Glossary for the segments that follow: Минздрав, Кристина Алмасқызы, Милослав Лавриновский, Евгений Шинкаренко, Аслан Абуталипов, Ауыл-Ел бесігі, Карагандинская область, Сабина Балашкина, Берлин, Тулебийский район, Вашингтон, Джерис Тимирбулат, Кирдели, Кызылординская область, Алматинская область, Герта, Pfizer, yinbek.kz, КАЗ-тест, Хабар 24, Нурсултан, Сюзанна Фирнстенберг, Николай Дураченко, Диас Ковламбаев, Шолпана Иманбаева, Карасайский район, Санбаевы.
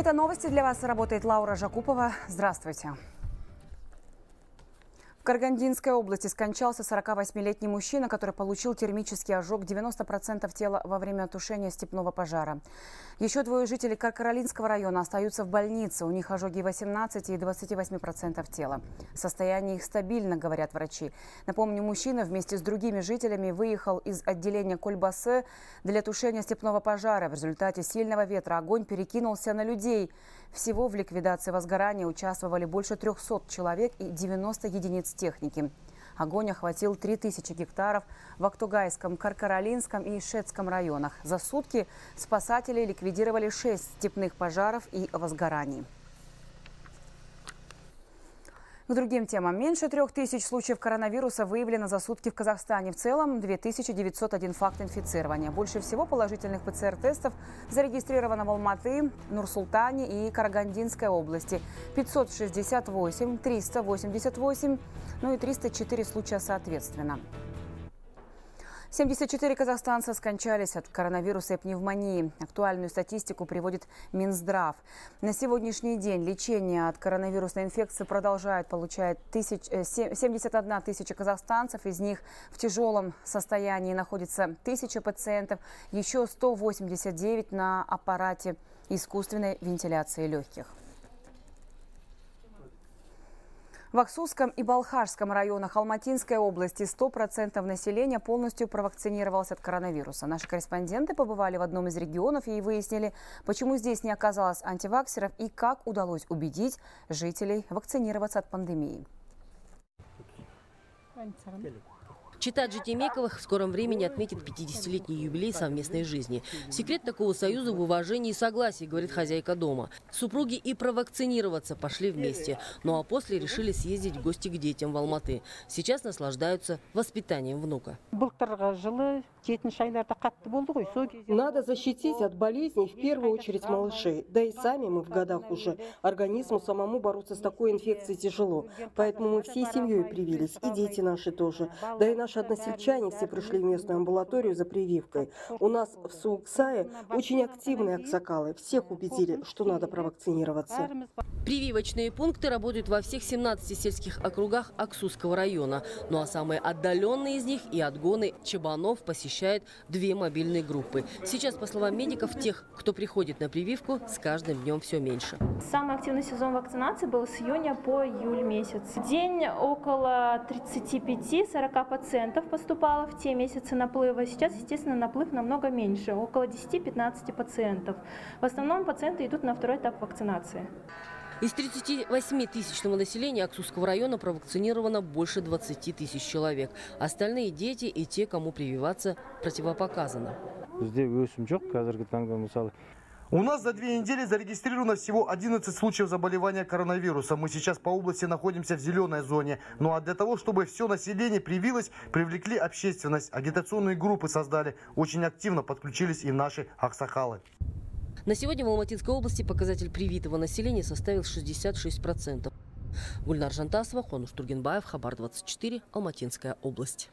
Это новости для вас. Работает Лора Жакупова. Здравствуйте. В Карагандинской области скончался 48-летний мужчина, который получил термический ожог 90% тела во время тушения степного пожара. Еще двое жителей Каркаралинского района остаются в больнице. У них ожоги 18 и 28% тела. Состояние их стабильно, говорят врачи. Напомню, мужчина вместе с другими жителями выехал из отделения Кольбасы для тушения степного пожара. В результате сильного ветра огонь перекинулся на людей. Всего в ликвидации возгорания участвовали больше 300 человек и 90 единиц техники. Огонь охватил 3000 гектаров в Актугайском, Каркаралинском и Ишетском районах. За сутки спасатели ликвидировали 6 степных пожаров и возгораний. К другим темам. Меньше 3000 случаев коронавируса выявлено за сутки в Казахстане. В целом 2901 факт инфицирования. Больше всего положительных ПЦР-тестов зарегистрировано в Алматы, Нурсултане и Карагандинской области. 568, 388, ну и 304 случая соответственно. 74 казахстанца скончались от коронавируса и пневмонии. Актуальную статистику приводит Минздрав. На сегодняшний день лечение от коронавирусной инфекции получает 71 тысяча казахстанцев. Из них в тяжелом состоянии находится 1000 пациентов. Еще 189 на аппарате искусственной вентиляции легких. В Аксуском и Балхарском районах Алматинской области 100% населения полностью провакцинировалось от коронавируса. Наши корреспонденты побывали в одном из регионов и выяснили, почему здесь не оказалось антиваксеров и как удалось убедить жителей вакцинироваться от пандемии. Чета Джитимековых в скором времени отметит 50-летний юбилей совместной жизни. Секрет такого союза в уважении и согласии, говорит хозяйка дома. Супруги и провакцинироваться пошли вместе. Ну а после решили съездить в гости к детям в Алматы. Сейчас наслаждаются воспитанием внука. Надо защитить от болезней в первую очередь малышей. Да и сами мы в годах уже. Организму самому бороться с такой инфекцией тяжело. Поэтому мы всей семьей привились. И дети наши тоже. Да и наши односельчане все пришли в местную амбулаторию за прививкой. У нас в Суксае очень активные аксакалы. Всех убедили, что надо провакцинироваться. Прививочные пункты работают во всех 17 сельских округах Аксуского района. Ну а самые отдаленные из них и отгоны чабанов посещают 2 мобильные группы. Сейчас, по словам медиков, тех, кто приходит на прививку, с каждым днем все меньше. Самый активный сезон вакцинации был с июня по июль месяц. В день около 35–40% поступало в те месяцы наплыва. Сейчас, естественно, наплыв намного меньше, около 10–15 пациентов. В основном пациенты идут на второй этап вакцинации. Из 38-тысячного населения Аксусского района провакцинировано больше 20 тысяч человек. Остальные дети и те, кому прививаться противопоказано. У нас за 2 недели зарегистрировано всего 11 случаев заболевания коронавирусом. Мы сейчас по области находимся в зеленой зоне. Ну а для того, чтобы все население привилось, привлекли общественность, агитационные группы создали. Очень активно подключились и наши аксакалы. На сегодня в Алматинской области показатель привитого населения составил 66%. Гульнар Жантасова, Хонуш Тургенбаев, Хабар 24, Алматинская область.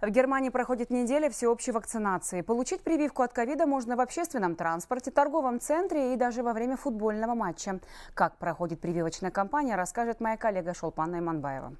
В Германии проходит неделя всеобщей вакцинации. Получить прививку от ковида можно в общественном транспорте, торговом центре и даже во время футбольного матча. Как проходит прививочная кампания, расскажет моя коллега Шолпана Иманбаева.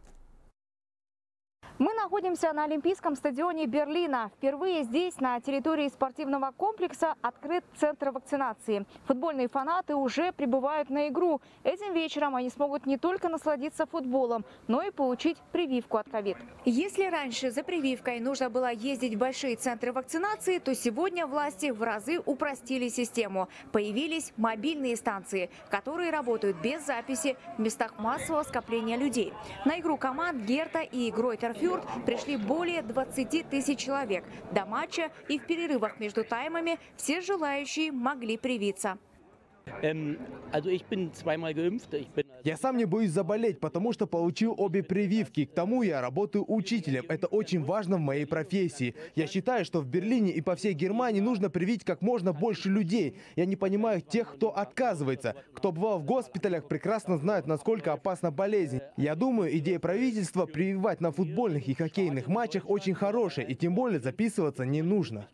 Мы находимся на Олимпийском стадионе Берлина. Впервые здесь, на территории спортивного комплекса, открыт центр вакцинации. Футбольные фанаты уже прибывают на игру. Этим вечером они смогут не только насладиться футболом, но и получить прививку от ковид. Если раньше за прививкой нужно было ездить в большие центры вакцинации, то сегодня власти в разы упростили систему. Появились мобильные станции, которые работают без записи в местах массового скопления людей. На игру команд «Герта» и «Гройтер» пришли более 20 тысяч человек. До матча и в перерывах между таймами все желающие могли привиться. Я сам не боюсь заболеть, потому что получил обе прививки. К тому я работаю учителем. Это очень важно в моей профессии. Я считаю, что в Берлине и по всей Германии нужно привить как можно больше людей. Я не понимаю тех, кто отказывается. Кто бывал в госпиталях, прекрасно знает, насколько опасна болезнь. Я думаю, идея правительства прививать на футбольных и хоккейных матчах очень хорошая, и тем более записываться не нужно.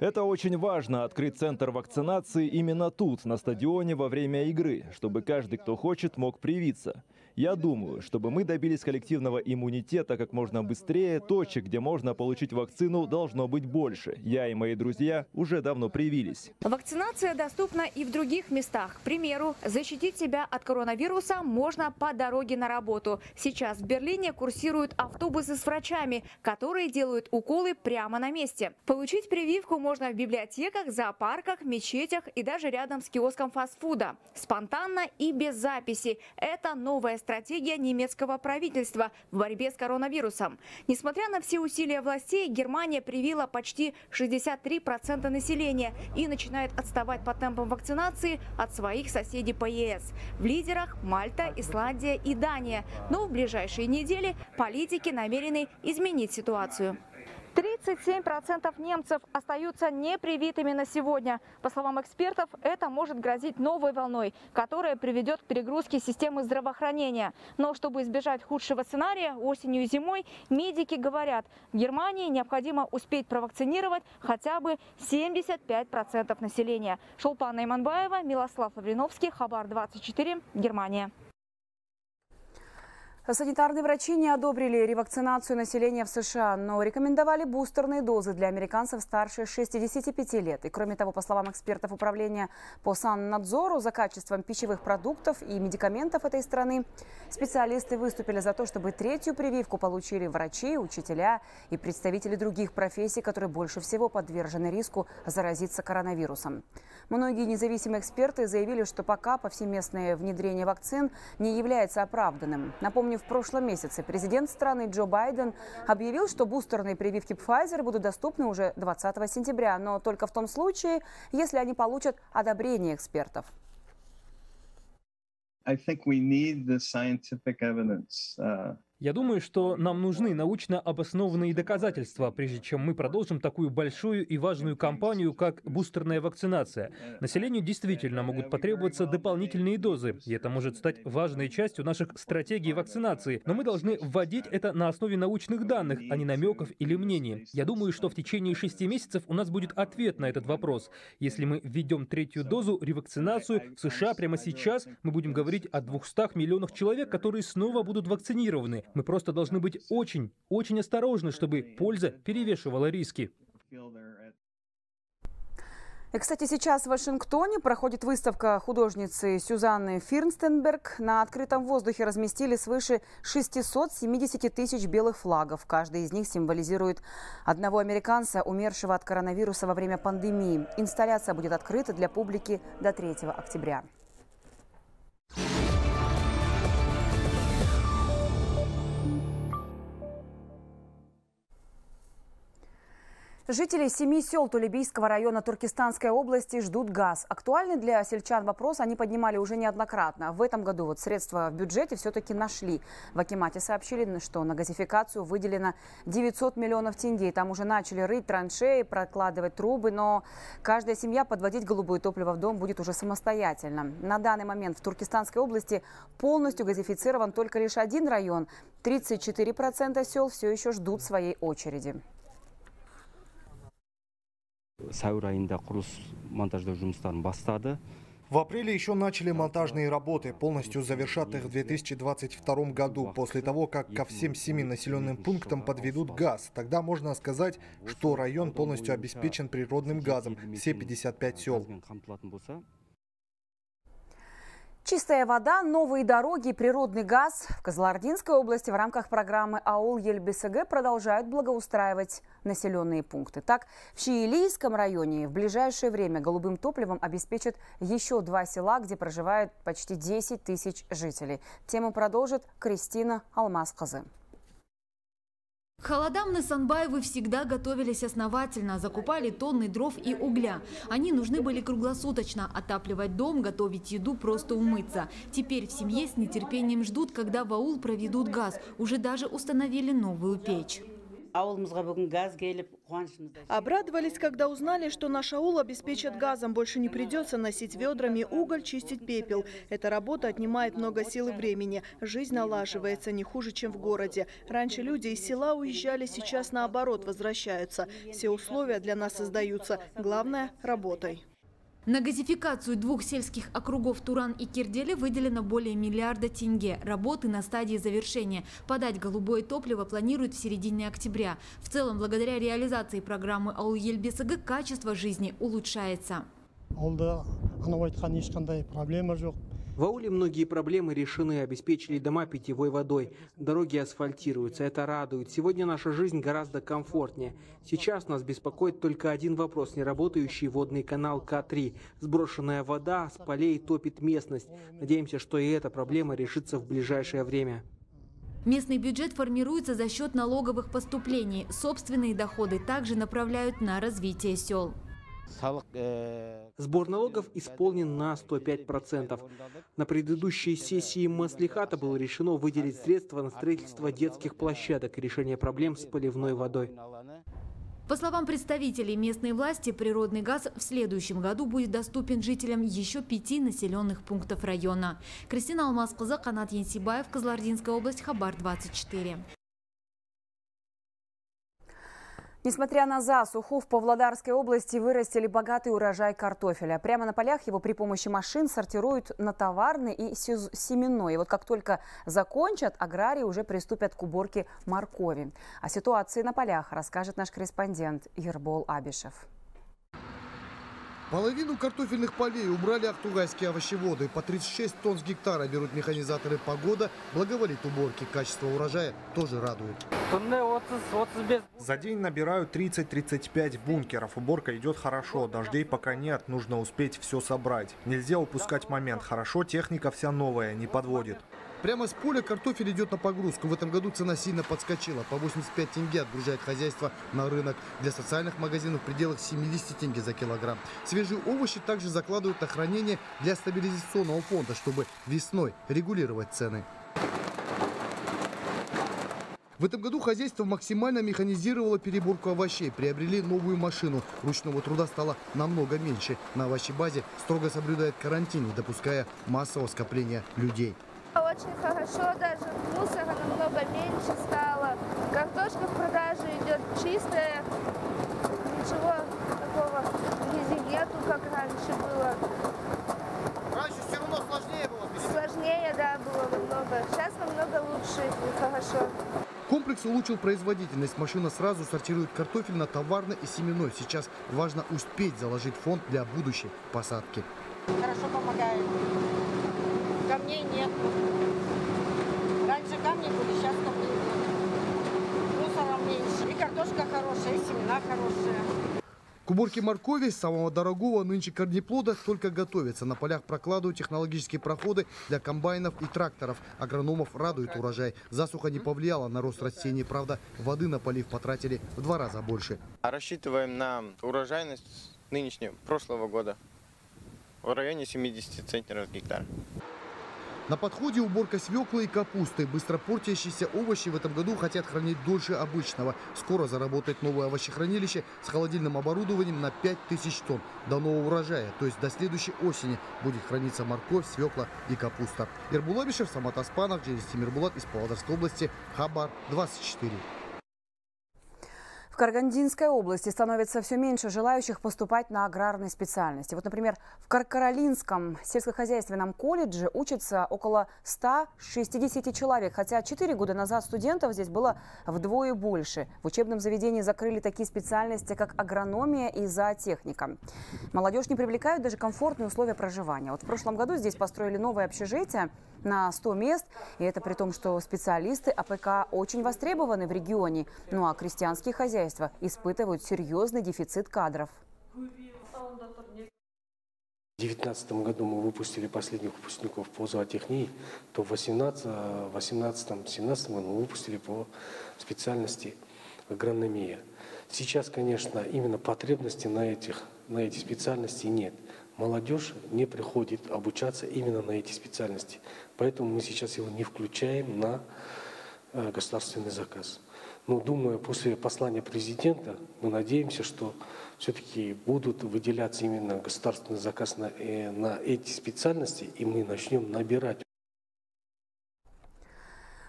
Это очень важно, открыть центр вакцинации именно тут, на стадионе во время игры, чтобы каждый, кто хочет, мог привиться. Я думаю, чтобы мы добились коллективного иммунитета как можно быстрее, точек, где можно получить вакцину, должно быть больше. Я и мои друзья уже давно привились. Вакцинация доступна и в других местах. К примеру, защитить себя от коронавируса можно по дороге на работу. Сейчас в Берлине курсируют автобусы с врачами, которые делают уколы прямо на месте. Получить прививку можно в библиотеках, зоопарках, мечетях и даже рядом с киоском фастфуда. Спонтанно и без записи. Это новая стратегия немецкого правительства в борьбе с коронавирусом. Несмотря на все усилия властей, Германия привила почти 63% населения и начинает отставать по темпам вакцинации от своих соседей по ЕС. В лидерах Мальта, Исландия и Дания. Но в ближайшие недели политики намерены изменить ситуацию. 37% немцев остаются непривитыми на сегодня. По словам экспертов, это может грозить новой волной, которая приведет к перегрузке системы здравоохранения. Но чтобы избежать худшего сценария, осенью и зимой медики говорят, в Германии необходимо успеть провакцинировать хотя бы 75% населения. Шолпана Иманбаева, Милослав Лавриновский, Хабар 24, Германия. Санитарные врачи не одобрили ревакцинацию населения в США, но рекомендовали бустерные дозы для американцев старше 65 лет. И кроме того, по словам экспертов Управления по саннадзору за качеством пищевых продуктов и медикаментов этой страны, специалисты выступили за то, чтобы третью прививку получили врачи, учителя и представители других профессий, которые больше всего подвержены риску заразиться коронавирусом. Многие независимые эксперты заявили, что пока повсеместное внедрение вакцин не является оправданным. Напомню, в прошлом месяце президент страны Джо Байден объявил, что бустерные прививки Pfizer будут доступны уже 20 сентября, но только в том случае, если они получат одобрение экспертов. Я думаю, что нам нужны научно обоснованные доказательства, прежде чем мы продолжим такую большую и важную кампанию, как бустерная вакцинация. Населению действительно могут потребоваться дополнительные дозы, и это может стать важной частью наших стратегий вакцинации. Но мы должны вводить это на основе научных данных, а не намеков или мнений. Я думаю, что в течение 6 месяцев у нас будет ответ на этот вопрос. Если мы введем третью дозу, ревакцинацию, в США прямо сейчас мы будем говорить о 200 миллионах человек, которые снова будут вакцинированы. Мы просто должны быть очень, очень осторожны, чтобы польза перевешивала риски. И, кстати, сейчас в Вашингтоне проходит выставка художницы Сюзанны Фирнстенберг. На открытом воздухе разместили свыше 670 тысяч белых флагов. Каждый из них символизирует одного американца, умершего от коронавируса во время пандемии. Инсталляция будет открыта для публики до 3 октября. Жители 7 сел Тулебийского района Туркестанской области ждут газ. Актуальный для сельчан вопрос они поднимали уже неоднократно. В этом году вот средства в бюджете все-таки нашли. В Акимате сообщили, что на газификацию выделено 900 миллионов тенге. Там уже начали рыть траншеи, прокладывать трубы, но каждая семья подводить голубое топливо в дом будет уже самостоятельно. На данный момент в Туркестанской области полностью газифицирован только лишь один район. 34% сел все еще ждут своей очереди. В апреле еще начали монтажные работы, полностью завершат их в 2022 году, после того, как ко всем 7 населенным пунктам подведут газ. Тогда можно сказать, что район полностью обеспечен природным газом, все 55 сел. Чистая вода, новые дороги и природный газ. В Кызылординской области в рамках программы «Ауыл-Ел бесігі» продолжают благоустраивать населенные пункты. Так, в Чиилийском районе в ближайшее время голубым топливом обеспечат еще 2 села, где проживают почти 10 тысяч жителей. Тему продолжит Кристина Алмаз-Казы. Халадамны Санбаевы всегда готовились основательно, закупали тонны дров и угля. Они нужны были круглосуточно – отапливать дом, готовить еду, просто умыться. Теперь в семье с нетерпением ждут, когда в аул проведут газ. Уже даже установили новую печь. Обрадовались, когда узнали, что наш аул обеспечат газом. Больше не придется носить ведрами уголь, чистить пепел. Эта работа отнимает много сил и времени. Жизнь налаживается не хуже, чем в городе. Раньше люди из села уезжали, сейчас наоборот возвращаются. Все условия для нас создаются. Главное – работой. На газификацию двух сельских округов Туран и Кирдели выделено более миллиарда тенге. Работы на стадии завершения. Подать голубое топливо планируют в середине октября. В целом, благодаря реализации программы «Ауыл-Ел бесігі» качество жизни улучшается. В ауле многие проблемы решены, обеспечили дома питьевой водой, дороги асфальтируются, это радует. Сегодня наша жизнь гораздо комфортнее. Сейчас нас беспокоит только один вопрос – неработающий водный канал К3. Сброшенная вода с полей топит местность. Надеемся, что и эта проблема решится в ближайшее время. Местный бюджет формируется за счет налоговых поступлений. Собственные доходы также направляют на развитие сел. Сбор налогов исполнен на 105%. На предыдущей сессии маслихата было решено выделить средства на строительство детских площадок и решение проблем с поливной водой. По словам представителей местной власти, природный газ в следующем году будет доступен жителям еще 5 населенных пунктов района. Кристина Алмасқызы, Канат Енсибаев, Кызылординская область, Хабар 24. Несмотря на засуху, в Павлодарской области вырастили богатый урожай картофеля. Прямо на полях его при помощи машин сортируют на товарный и семенной. И вот как только закончат, аграрии уже приступят к уборке моркови. О ситуации на полях расскажет наш корреспондент Ербол Абишев. Половину картофельных полей убрали актугайские овощеводы. По 36 тонн с гектара берут механизаторы. Погода благоволит уборке. Качество урожая тоже радует. За день набирают 30-35 бункеров. Уборка идет хорошо. Дождей пока нет. Нужно успеть все собрать. Нельзя упускать момент. Хорошо, техника вся новая, не подводит. Прямо с поля картофель идет на погрузку. В этом году цена сильно подскочила. По 85 тенге отгружает хозяйство на рынок. Для социальных магазинов в пределах 70 тенге за килограмм. Свежие овощи также закладывают на хранение для стабилизационного фонда, чтобы весной регулировать цены. В этом году хозяйство максимально механизировало переборку овощей. Приобрели новую машину. Ручного труда стало намного меньше. На овощебазе строго соблюдает карантин, не допуская массового скопления людей. Очень хорошо, даже мусора намного меньше стало. Картошка в продаже идет чистая, ничего такого грязи нету, как раньше было. Раньше все равно сложнее было? Сложнее, да, было намного. Сейчас намного лучше и хорошо. Комплекс улучшил производительность. Машина сразу сортирует картофель на товарный и семенной. Сейчас важно успеть заложить фонд для будущей посадки. Хорошо помогает. Камней нет. Раньше камни были, сейчас камней нет. Мусора меньше. И картошка хорошая, и семена хорошие. К уборке моркови, самого дорогого нынче корнеплода, только готовится. На полях прокладывают технологические проходы для комбайнов и тракторов. Агрономов радует урожай. Засуха не повлияла на рост растений. Правда, воды на полив потратили в 2 раза больше. Рассчитываем на урожайность нынешнего, прошлого года. В районе 70 центнеров гектара. На подходе уборка свеклы и капусты. Быстро портящиеся овощи в этом году хотят хранить дольше обычного. Скоро заработает новое овощехранилище с холодильным оборудованием на 5000 тонн. До нового урожая, то есть до следующей осени, будет храниться морковь, свекла и капуста. Ербул Абишев, Самат Аспанов, Джерис Тимирбулат из Павлодарской области, Хабар 24. В Карагандинской области становится все меньше желающих поступать на аграрные специальности. Вот, например, в Каркаралинском сельскохозяйственном колледже учатся около 160 человек, хотя 4 года назад студентов здесь было вдвое больше. В учебном заведении закрыли такие специальности, как агрономия и зоотехника. Молодежь не привлекают даже комфортные условия проживания. Вот в прошлом году здесь построили новое общежитие на 100 мест, и это при том, что специалисты АПК очень востребованы в регионе, ну а крестьянские хозяйства испытывают серьезный дефицит кадров. В 2019 году мы выпустили последних выпускников по зоотехнии, то в 2018-2017 году мы выпустили по специальности агрономия. Сейчас, конечно, именно потребности на эти специальности нет. Молодежь не приходит обучаться именно на эти специальности, поэтому мы сейчас его не включаем на государственный заказ. Но, думаю, после послания президента мы надеемся, что все-таки будут выделяться именно государственный заказ на эти специальности, и мы начнем набирать.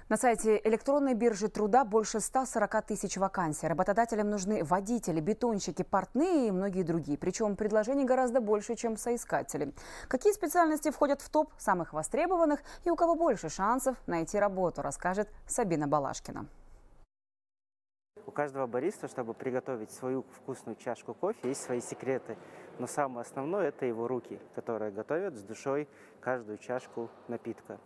На сайте электронной биржи труда больше 140 тысяч вакансий. Работодателям нужны водители, бетонщики, портные и многие другие. Причем предложений гораздо больше, чем соискатели. Какие специальности входят в топ самых востребованных и у кого больше шансов найти работу, расскажет Сабина Балашкина. У каждого бариста, чтобы приготовить свою вкусную чашку кофе, есть свои секреты. Но самое основное – это его руки, которые готовят с душой каждую чашку напитка.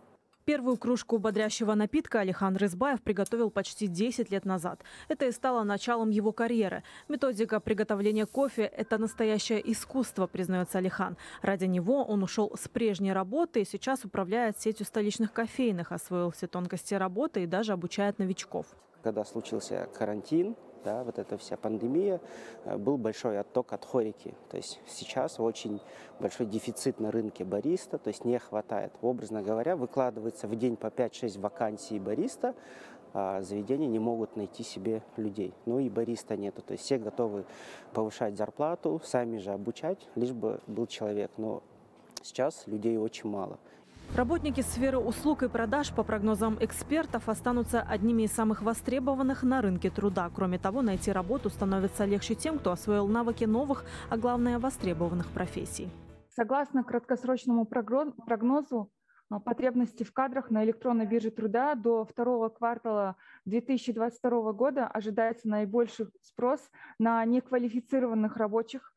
Первую кружку бодрящего напитка Алихан Рызбаев приготовил почти 10 лет назад. Это и стало началом его карьеры. Методика приготовления кофе – это настоящее искусство, признается Алихан. Ради него он ушел с прежней работы и сейчас управляет сетью столичных кофейных, освоил все тонкости работы и даже обучает новичков. Когда случился карантин, да, вот эта вся пандемия, был большой отток от хорики. То есть сейчас очень большой дефицит на рынке бариста, то есть не хватает. Образно говоря, выкладывается в день по 5-6 вакансий бариста, а заведения не могут найти себе людей. Ну и бариста нету. То есть все готовы повышать зарплату, сами же обучать, лишь бы был человек. Но сейчас людей очень мало. Работники сферы услуг и продаж, по прогнозам экспертов, останутся одними из самых востребованных на рынке труда. Кроме того, найти работу становится легче тем, кто освоил навыки новых, а главное, востребованных профессий. Согласно краткосрочному прогнозу, потребности в кадрах на электронной бирже труда до второго квартала 2022 года ожидается наибольший спрос на неквалифицированных рабочих,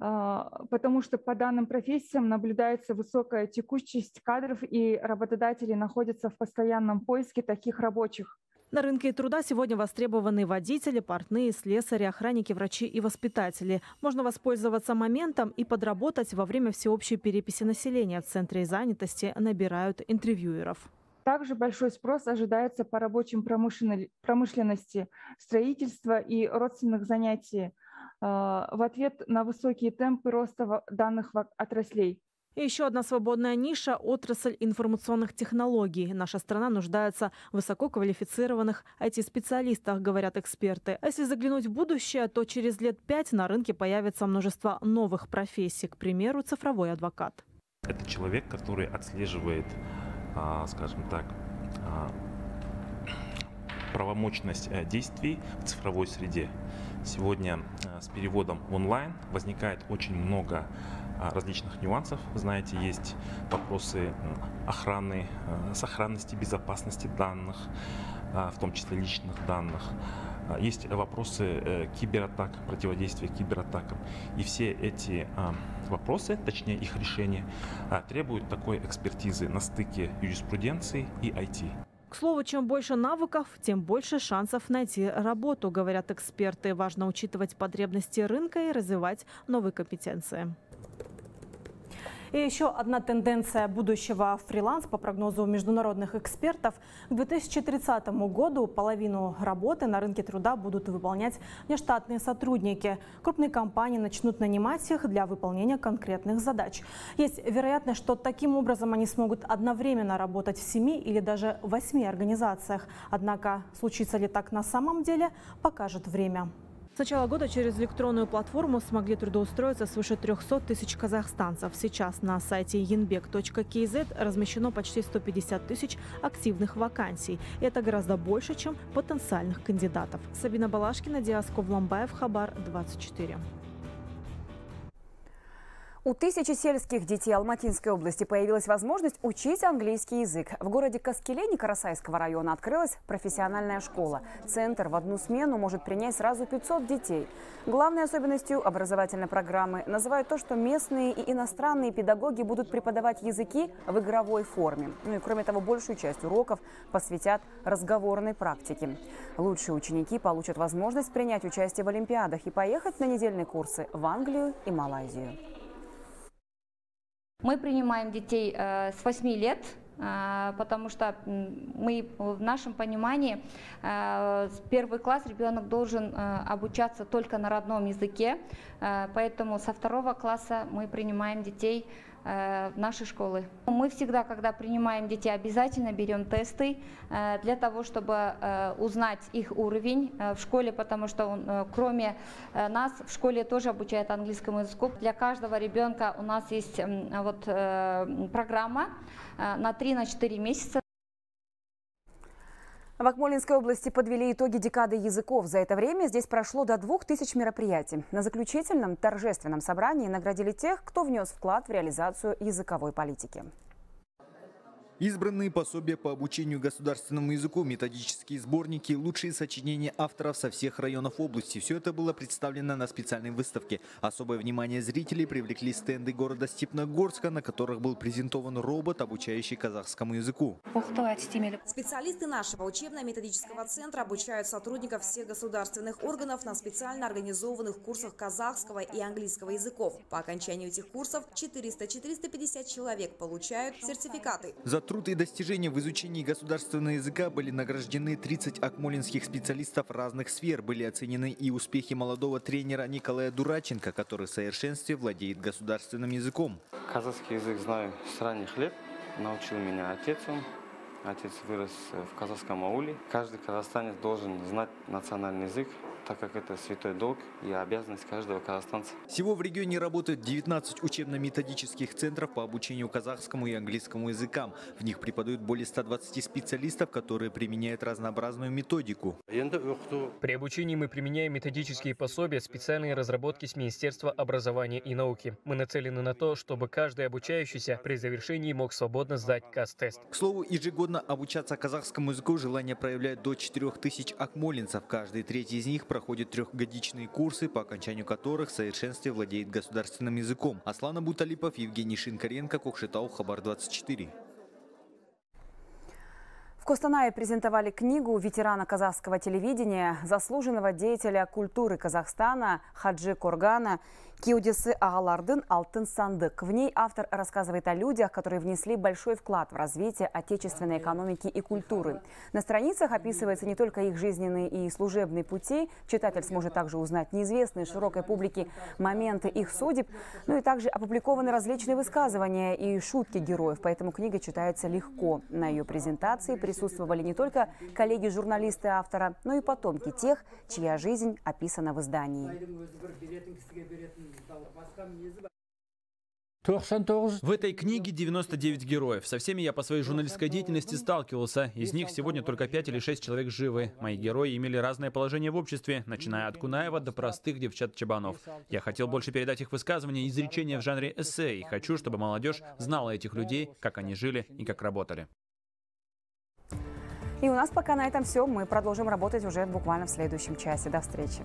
потому что по данным профессиям наблюдается высокая текучесть кадров, и работодатели находятся в постоянном поиске таких рабочих. На рынке труда сегодня востребованы водители, портные, слесари, охранники, врачи и воспитатели. Можно воспользоваться моментом и подработать во время всеобщей переписи населения. В центре занятости набирают интервьюеров. Также большой спрос ожидается по рабочим промышленности, строительства и родственных занятий, в ответ на высокие темпы роста данных отраслей. И еще одна свободная ниша – отрасль информационных технологий. Наша страна нуждается в высококвалифицированных IT-специалистах, говорят эксперты. А если заглянуть в будущее, то через лет 5 на рынке появится множество новых профессий. К примеру, цифровой адвокат. Это человек, который отслеживает, скажем так, правомочность действий в цифровой среде. Сегодня с переводом онлайн возникает очень много различных нюансов. Знаете, есть вопросы охраны, сохранности, безопасности данных, в том числе личных данных. Есть вопросы кибератак, противодействия кибератакам. И все эти вопросы, точнее их решение, требуют такой экспертизы на стыке юриспруденции и IT. К слову, чем больше навыков, тем больше шансов найти работу, говорят эксперты. Важно учитывать потребности рынка и развивать новые компетенции. И еще одна тенденция будущего фриланс. По прогнозу международных экспертов, к 2030 году половину работы на рынке труда будут выполнять нештатные сотрудники. Крупные компании начнут нанимать их для выполнения конкретных задач. Есть вероятность, что таким образом они смогут одновременно работать в 7 или даже 8 организациях. Однако случится ли так на самом деле, покажет время. С начала года через электронную платформу смогли трудоустроиться свыше 300 тысяч казахстанцев. Сейчас на сайте yinbek.kz размещено почти 150 тысяч активных вакансий. Это гораздо больше, чем потенциальных кандидатов. Сабина Балашкина, Диас Ковламбаев, Хабар 24. У тысячи сельских детей Алматинской области появилась возможность учить английский язык. В городе Каскелене Карасайского района открылась профессиональная школа. Центр в одну смену может принять сразу 500 детей. Главной особенностью образовательной программы называют то, что местные и иностранные педагоги будут преподавать языки в игровой форме. Ну и кроме того, большую часть уроков посвятят разговорной практике. Лучшие ученики получат возможность принять участие в олимпиадах и поехать на недельные курсы в Англию и Малайзию. Мы принимаем детей с 8 лет, потому что мы в нашем понимании первый класс ребенок должен обучаться только на родном языке, поэтому со 2 класса мы принимаем детей наши школы. Мы всегда, когда принимаем детей, обязательно берем тесты для того, чтобы узнать их уровень в школе, потому что кроме нас в школе тоже обучают английскому языку. Для каждого ребенка у нас есть вот программа на 3-4 месяца. В Акмолинской области подвели итоги декады языков. За это время здесь прошло до 2000 мероприятий. На заключительном торжественном собрании наградили тех, кто внес вклад в реализацию языковой политики. Избранные пособия по обучению государственному языку, методические сборники, лучшие сочинения авторов со всех районов области. Все это было представлено на специальной выставке. Особое внимание зрителей привлекли стенды города Степногорска, на которых был презентован робот, обучающий казахскому языку. Специалисты нашего учебно-методического центра обучают сотрудников всех государственных органов на специально организованных курсах казахского и английского языков. По окончанию этих курсов 400-450 человек получают сертификаты. Труд и достижения в изучении государственного языка были награждены 30 акмолинских специалистов разных сфер. Были оценены и успехи молодого тренера Николая Дураченко, который в совершенстве владеет государственным языком. Казахский язык знаю с ранних лет. Научил меня отец. Отец вырос в казахском ауле. Каждый казахстанец должен знать национальный язык, так как это святой долг и обязанность каждого казахстанца. Всего в регионе работают 19 учебно-методических центров по обучению казахскому и английскому языкам. В них преподают более 120 специалистов, которые применяют разнообразную методику. При обучении мы применяем методические пособия, специальные разработки с Министерства образования и науки. Мы нацелены на то, чтобы каждый обучающийся при завершении мог свободно сдать КАЗ-тест. К слову, ежегодно обучаться казахскому языку желание проявляют до 4000 акмолинцев. Каждый третий из них проходят трехгодичные курсы, по окончанию которых в совершенстве владеет государственным языком. Аслан Абуталипов, Евгений Шинкаренко, Кокшетау, Хабар 24. В Костанае презентовали книгу ветерана казахского телевидения, заслуженного деятеля культуры Казахстана Хаджи Коргана «Кеудесі ағалардың алтын сандық». В ней автор рассказывает о людях, которые внесли большой вклад в развитие отечественной экономики и культуры. На страницах описываются не только их жизненные и служебные пути. Читатель сможет также узнать неизвестные широкой публике моменты их судеб. Ну и также опубликованы различные высказывания и шутки героев. Поэтому книга читается легко. На ее презентации присутствовали не только коллеги-журналисты автора, но и потомки тех, чья жизнь описана в издании. В этой книге 99 героев. Со всеми я по своей журналистской деятельности сталкивался. Из них сегодня только 5 или 6 человек живы. Мои герои имели разное положение в обществе, начиная от Кунаева до простых девчат-чабанов. Я хотел больше передать их высказывания и изречения в жанре эссе, и хочу, чтобы молодежь знала этих людей, как они жили и как работали. И у нас пока на этом все. Мы продолжим работать уже буквально в следующем часе. До встречи.